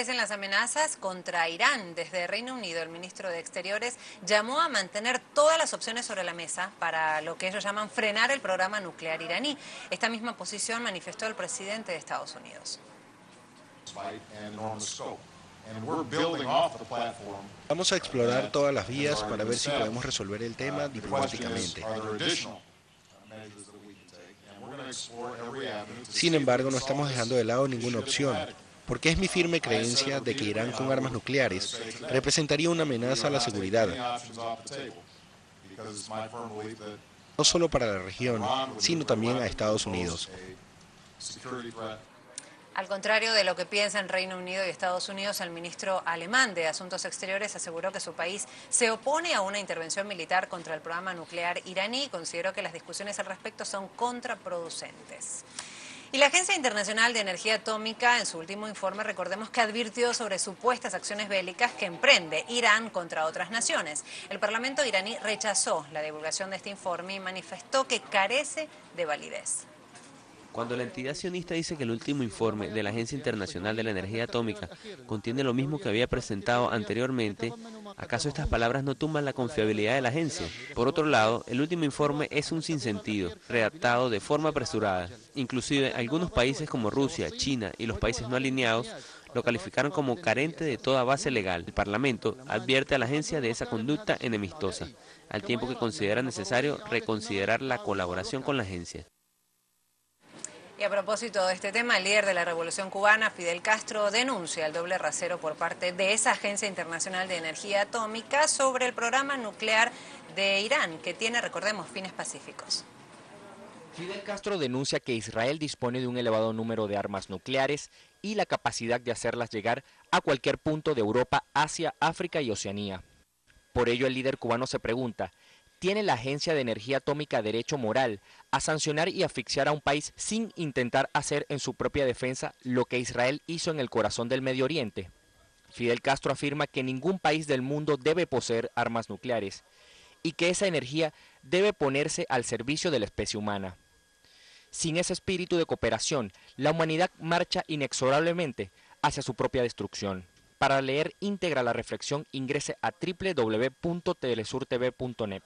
Pese a las amenazas contra Irán, desde Reino Unido, el ministro de Exteriores llamó a mantener todas las opciones sobre la mesa para lo que ellos llaman frenar el programa nuclear iraní. Esta misma posición manifestó el presidente de Estados Unidos. Vamos a explorar todas las vías para ver si podemos resolver el tema diplomáticamente. Sin embargo, no estamos dejando de lado ninguna opción, porque es mi firme creencia de que Irán con armas nucleares representaría una amenaza a la seguridad, no solo para la región, sino también a Estados Unidos. Al contrario de lo que piensan Reino Unido y Estados Unidos, el ministro alemán de Asuntos Exteriores aseguró que su país se opone a una intervención militar contra el programa nuclear iraní y consideró que las discusiones al respecto son contraproducentes. Y la Agencia Internacional de Energía Atómica, en su último informe, recordemos que advirtió sobre supuestas acciones bélicas que emprende Irán contra otras naciones. El Parlamento iraní rechazó la divulgación de este informe y manifestó que carece de validez. Cuando la entidad sionista dice que el último informe de la Agencia Internacional de la Energía Atómica contiene lo mismo que había presentado anteriormente, ¿acaso estas palabras no tumban la confiabilidad de la agencia? Por otro lado, el último informe es un sinsentido, redactado de forma apresurada. Inclusive, algunos países como Rusia, China y los países no alineados lo calificaron como carente de toda base legal. El Parlamento advierte a la agencia de esa conducta enemistosa, al tiempo que considera necesario reconsiderar la colaboración con la agencia. Y a propósito de este tema, el líder de la Revolución Cubana, Fidel Castro, denuncia el doble rasero por parte de esa Agencia Internacional de Energía Atómica sobre el programa nuclear de Irán, que tiene, recordemos, fines pacíficos. Fidel Castro denuncia que Israel dispone de un elevado número de armas nucleares y la capacidad de hacerlas llegar a cualquier punto de Europa, Asia, África y Oceanía. Por ello, el líder cubano se pregunta: ¿tiene la Agencia de Energía Atómica derecho moral a sancionar y asfixiar a un país sin intentar hacer en su propia defensa lo que Israel hizo en el corazón del Medio Oriente? Fidel Castro afirma que ningún país del mundo debe poseer armas nucleares y que esa energía debe ponerse al servicio de la especie humana. Sin ese espíritu de cooperación, la humanidad marcha inexorablemente hacia su propia destrucción. Para leer íntegra la reflexión, ingrese a www.telesurtv.net.